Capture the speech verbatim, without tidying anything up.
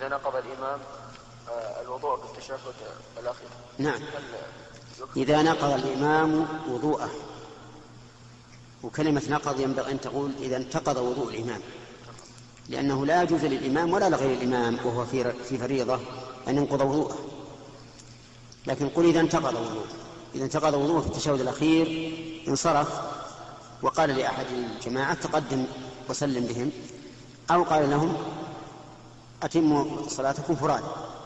إذا نقض الإمام الوضوء بالتشهد الأخير. نعم. إذا نقض الإمام وضوءه، وكلمة نقض ينبغي أن تقول إذا انتقض وضوء الإمام، لأنه لا يجوز للإمام ولا لغير الإمام وهو في فريضة أن ينقض وضوءه. لكن قل إذا انتقض وضوءه، إذا انتقض وضوءه في التشهد الأخير انصرف وقال لأحد الجماعة تقدم وسلم بهم، أو قال لهم أتموا صلاتكم فرادا،